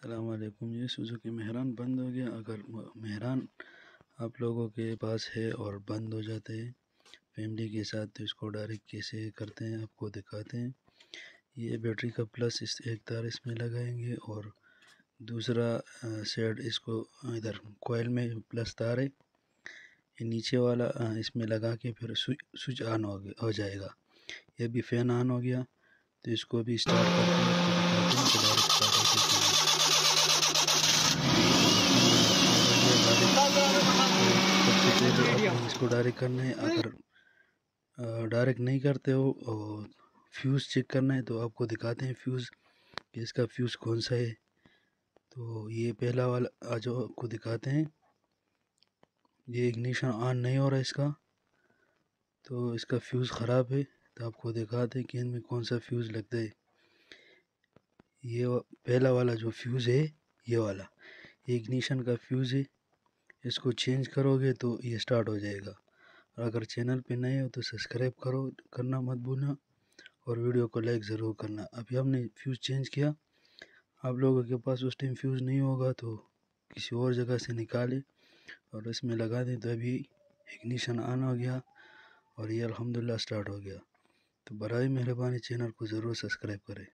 अस्सलाम वालेकुम। ये सुजुकी मेहरान बंद हो गया। अगर मेहरान आप लोगों के पास है और बंद हो जाते हैं फैमिली के साथ तो इसको डायरेक्ट कैसे करते हैं आपको दिखाते हैं। ये बैटरी का प्लस इस एक तार इसमें लगाएंगे और दूसरा सेट इसको इधर कोयल में प्लस तार है नीचे वाला इसमें लगा के फिर स्विच ऑन हो जाएगा। ये भी फैन ऑन हो गया तो इसको भी स्टार्ट करते हैं। इसको डायरेक्ट करना है। अगर डायरेक्ट नहीं करते हो और फ्यूज़ चेक करना है तो आपको दिखाते हैं फ्यूज़ कि इसका फ्यूज़ कौन सा है। तो ये पहला वाला आज आपको दिखाते हैं। ये इग्निशन ऑन नहीं हो रहा है इसका, तो इसका फ्यूज़ ख़राब है। तो आपको दिखाते हैं कि इनमें कौन सा फ्यूज़ लगता है। ये पहला वाला जो फ्यूज़ है ये वाला इग्निशन का फ्यूज़ है। इसको चेंज करोगे तो ये स्टार्ट हो जाएगा। और अगर चैनल पे नए हो तो सब्सक्राइब करना मत भूलना और वीडियो को लाइक ज़रूर करना। अभी हमने फ्यूज़ चेंज किया, आप लोगों के पास उस टाइम फ्यूज़ नहीं होगा तो किसी और जगह से निकालें और इसमें लगा दें। तो अभी इग्निशन ऑन हो गया और ये अल्हम्दुलिल्लाह स्टार्ट हो गया। तो बराए मेहरबानी चैनल को ज़रूर सब्सक्राइब करें।